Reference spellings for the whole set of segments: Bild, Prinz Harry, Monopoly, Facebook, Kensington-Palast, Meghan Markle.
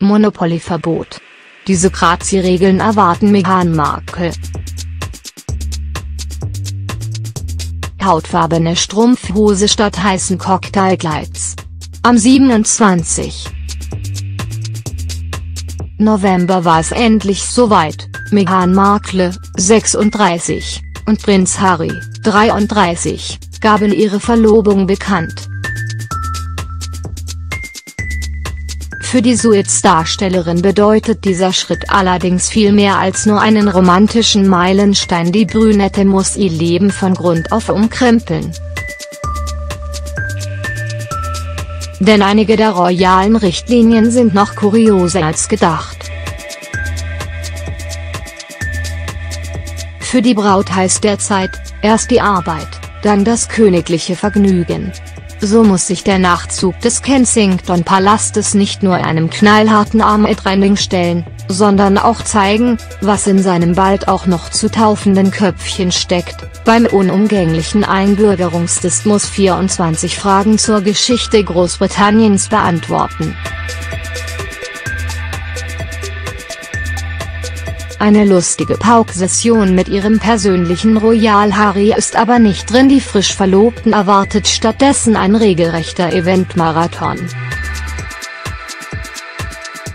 Monopoly-Verbot. Diese Grazi-Regeln erwarten Meghan Markle. Hautfarbene Strumpfhose statt heißen Cocktailkleids. Am 27. November war es endlich soweit. Meghan Markle, 36, und Prinz Harry, 33, gaben ihre Verlobung bekannt. Für die Suits-Darstellerin bedeutet dieser Schritt allerdings viel mehr als nur einen romantischen Meilenstein. Die Brünette muss ihr Leben von Grund auf umkrempeln. Denn einige der royalen Richtlinien sind noch kurioser als gedacht. Für die Braut heißt derzeit, erst die Arbeit, dann das königliche Vergnügen. So muss sich der Nachtzug des Kensington-Palastes nicht nur einem knallharten Armretttraining stellen, sondern auch zeigen, was in seinem bald auch noch zu taufenden Köpfchen steckt. Beim unumgänglichen Einbürgerungstest muss 24 Fragen zur Geschichte Großbritanniens beantworten. Eine lustige Pauksession mit ihrem persönlichen Royal Harry ist aber nicht drin. Die frisch Verlobten erwartet stattdessen ein regelrechter Eventmarathon.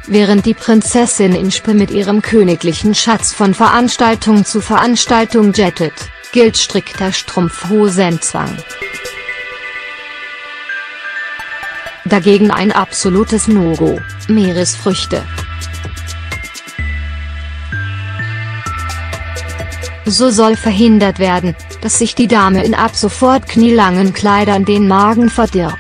Während die Prinzessin in Spe mit ihrem königlichen Schatz von Veranstaltung zu Veranstaltung jettet, gilt strikter Strumpfhosenzwang. Dagegen ein absolutes No-Go: Meeresfrüchte. So soll verhindert werden, dass sich die Dame in ab sofort knielangen Kleidern den Magen verdirbt.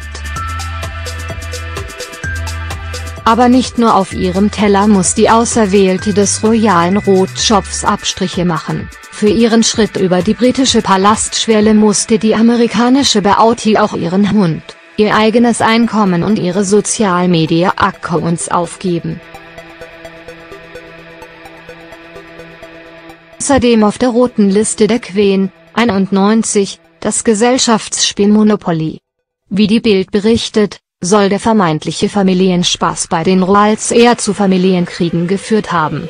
Aber nicht nur auf ihrem Teller muss die Auserwählte des royalen Rotschopfs Abstriche machen. Für ihren Schritt über die britische Palastschwelle musste die amerikanische Beauty auch ihren Hund, ihr eigenes Einkommen und ihre Social-Media-Accounts aufgeben. Außerdem auf der roten Liste der Queen, 91, das Gesellschaftsspiel Monopoly. Wie die Bild berichtet, soll der vermeintliche Familienspaß bei den Royals eher zu Familienkriegen geführt haben.